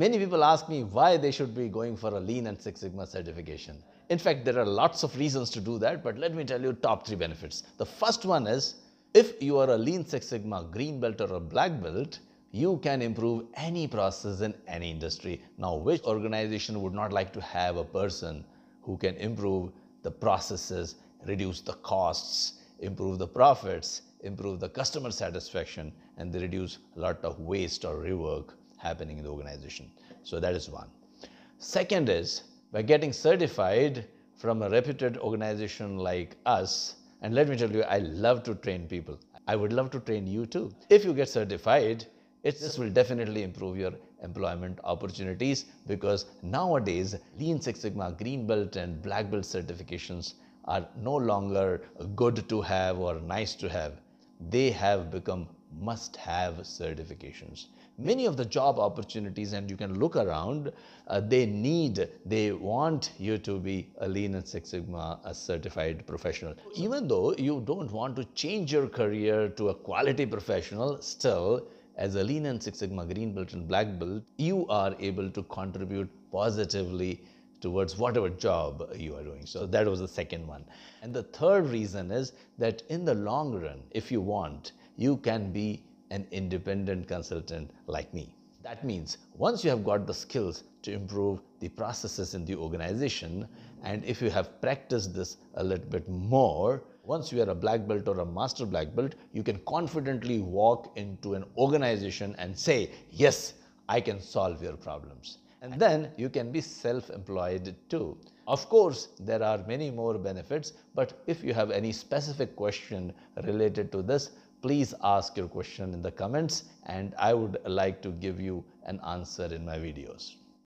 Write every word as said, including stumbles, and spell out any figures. Many people ask me why they should be going for a Lean and Six Sigma certification. In fact, there are lots of reasons to do that, but let me tell you top three benefits. The first one is, if you are a Lean Six Sigma green belt or a black belt, you can improve any process in any industry. Now, which organization would not like to have a person who can improve the processes, reduce the costs, improve the profits, improve the customer satisfaction, and they reduce a lot of waste or rework happening in the organization. So that is one. Second is, by getting certified from a reputed organization like us, and let me tell you, I love to train people. I would love to train you too. If you get certified, it this will definitely improve your employment opportunities, because nowadays Lean Six Sigma green belt and black belt certifications are no longer good to have or nice to have. They have become must-have certifications. Many of the job opportunities, and you can look around, uh, they need, they want you to be a Lean and Six Sigma a certified professional. Even though you don't want to change your career to a quality professional, still, as a Lean and Six Sigma green belt and black belt, you are able to contribute positively towards whatever job you are doing. So that was the second one. And the third reason is that in the long run, if you want, you can be an independent consultant like me. That means once you have got the skills to improve the processes in the organization, and if you have practiced this a little bit more, once you are a black belt or a master black belt, you can confidently walk into an organization and say, yes, I can solve your problems. And then you can be self-employed too. Of course, there are many more benefits, but if you have any specific question related to this, please ask your question in the comments, and I would like to give you an answer in my videos.